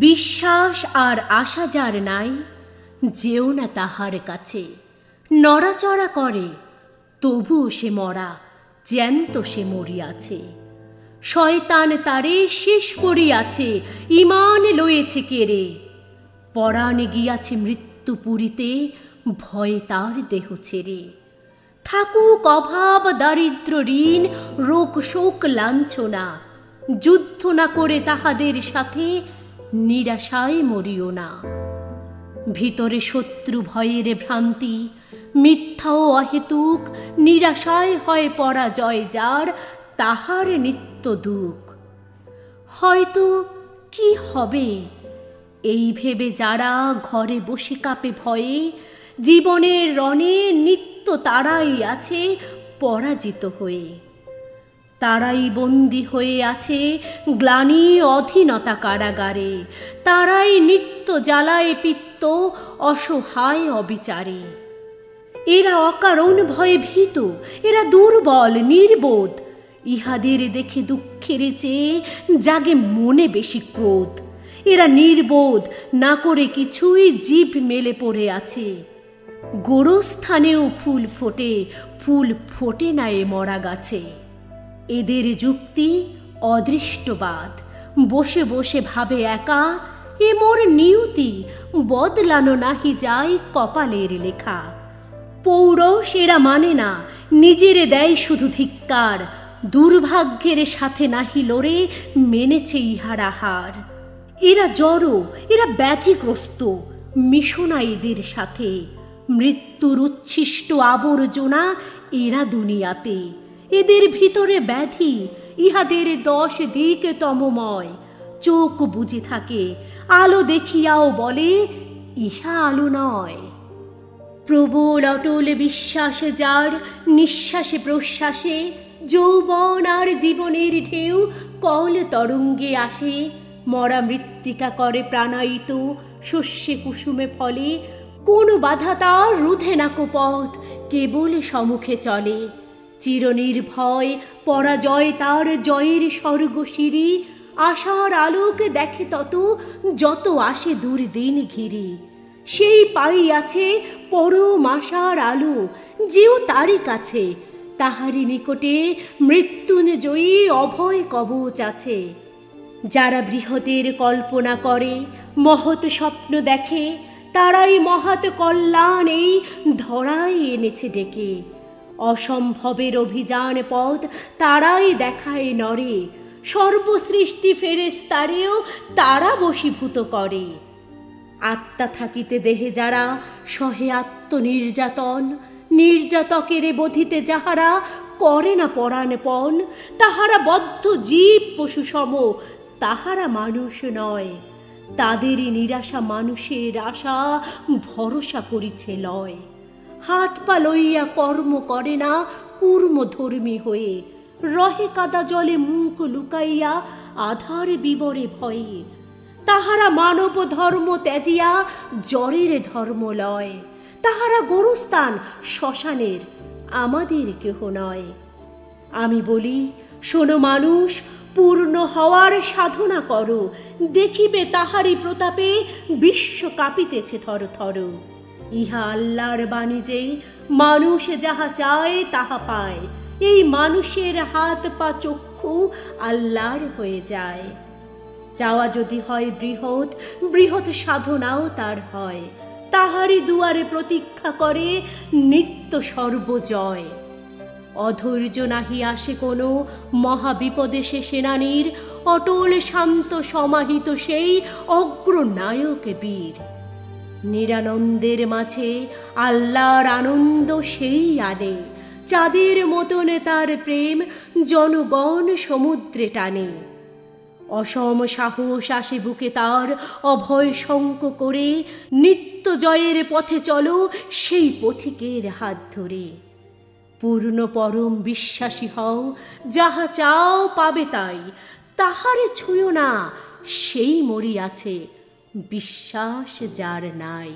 विश्वास और आशा जार नाई जेओ ना ताहार काछे नड़ाचड़ा करे तबुओ से मरा জ্যান্ত সে মরিয়াছে। শয়তান তারে শেষ করিয়াছে, ইমান লয়েছে কেড়ে। পরাণে গিয়াছে মৃত্যু পুরীতে, ভয়ে তার দেহ ছেড়ে। থাকুক অভাব দারিদ্র ঋণ, রোগ শোক লাঞ্ছনা, যুদ্ধ না করে তাহাদের সাথে নিরাশায় মরিও না। ভিতরে শত্রু ভয়ের ভ্রান্তি, মিথ্যা ও অহেতুক নিরাশায় হয় পরাজয় যার, তাহার নিত্য দুঃখ। হয়তো কি হবে এই ভেবে যারা ঘরে বসে কাঁপে ভয়ে, জীবনের রণে নিত্য তারাই আছে পরাজিত হয়ে। তারাই বন্দী হয়ে আছে গ্লানি অধীনতা কারাগারে, তারাই নিত্য জ্বালায় পিত্ত অসহায় অবিচারে। এরা অকারণ ভয়ে ভীত, এরা দুর্বল নির্বোধ, ইহাদের দেখে দুঃখের চেয়ে জাগে মনে বেশি ক্রোধ। এরা নির্বোধ না করে কিছুই, জীব মেলে পড়ে আছে। গোরস্থানেও ফুল ফোটে, ফুল ফোটে না এ মরা গাছে। এদের যুক্তি অদৃষ্টবাদ, বসে বসে ভাবে একা, এ মোর নিয়তি বদলানো নাহি যায় কপালের লেখা। পৌরষ এরা মানে না, নিজেরে দেয় শুধু ধিক্কার, দুর্ভাগ্যের সাথে নাহি লড়ে মেনেছে ইহারা হার। এরা জড়ো, এরা ব্যাধিগ্রস্ত, মিশনা এদের সাথে, মৃত্যুর উচ্ছিষ্ট আবর্জনা এরা দুনিয়াতে। এদের ভিতরে ব্যাধি, ইহাদের দশ দিক তমময়, চোখ বুঝে থাকে, আলো দেখিয়াও বলে ইহা আলো নয়। প্রবল অটল বিশ্বাস যার, নিঃশ্বাসে প্রশ্বাসে যৌবন আর জীবনের ঢেউ কল তরঙ্গে আসে। মরা মৃত্তিকা করে প্রাণায়িত, শস্যে কুসুমে ফলে, কোনো বাধা তার রুধে না কোপথ, কেবল সমুখে চলে। চিরনির্ভয় পরাজয় তার জয়ের স্বর্গসিঁড়ি, আশার আলোক দেখে তত যত আসে দুর্দিন ঘিরে। সেই পাইয়াছে পরম আশার আলো, যেও তারই কাছে, তাহারি নিকটে মৃত্যুঞ্জয়ী অভয় কবচ আছে। যারা বৃহতের কল্পনা করে, মহৎ স্বপ্ন দেখে, তারাই মহৎ কল্যাণ এই ধরাই এনেছে ডেকে। অসম্ভবের অভিযান পথ তারাই দেখায় নরে, সর্বসৃষ্টি ফেরেশতারেও তারা বশীভূত করে। আত্মা থাকিতে দেহে যারা সহে আত্মনির্যাতন, নির্যাতকের বধিতে যাহারা করে না পরাণপণ, তাহারা বদ্ধ জীব পশু সম, তাহারা মানুষ নয়। তাদেরই নিরাশা মানুষের আশা ভরসা করিছে লয়। হাত পা লইয়া কর্ম করে না কূর্মধর্মী হয়ে, রহে কাদা জলে মুখ লুকাইয়া আধার বিবরে ভয়ে। তাহারা মানব ধর্ম ত্যাজিয়া জরের ধর্ম লয়, তাহারা গোরস্থান শ্মশানের, আমাদের কেহ নয়। আমি বলি শোনো মানুষ, পূর্ণ হওয়ার সাধনা করো, দেখিবে তাহারই প্রতাপে বিশ্ব কাঁপিতেছে থর থর। ইহা আল্লাহর বাণী যে, মানুষ যাহা চায় তাহা পায়, এই মানুষের হাত পা চক্ষু আল্লাহর হয়ে যায়। চাওয়া যদি হয় বৃহৎ, বৃহৎ সাধনাও তার হয়, তাহারই দুয়ারে প্রতীক্ষা করে নিত্য সর্বজয়। অধৈর্য নাহি আসে কোনো মহাবিপদে সে সেনানীর, অটল শান্ত সমাহিত সেই অগ্রনায়ক বীর। নিরানন্দের মাঝে আল্লাহর আনন্দ সেই আনে, চাঁদের মতন তার প্রেম জনগণ সমুদ্রে টানে। অসম সাহস আসে বুকে তার, অভয় শঙ্ক করে নিত্য জয়ের পথে চলো সেই পথিকের হাত ধরে। পূর্ণ পরম বিশ্বাসী হও, যাহা চাও পাবে তাই, তাহারে ছুঁয়ো না, সেই মরিয়াছে বিশ্বাস যার নাই।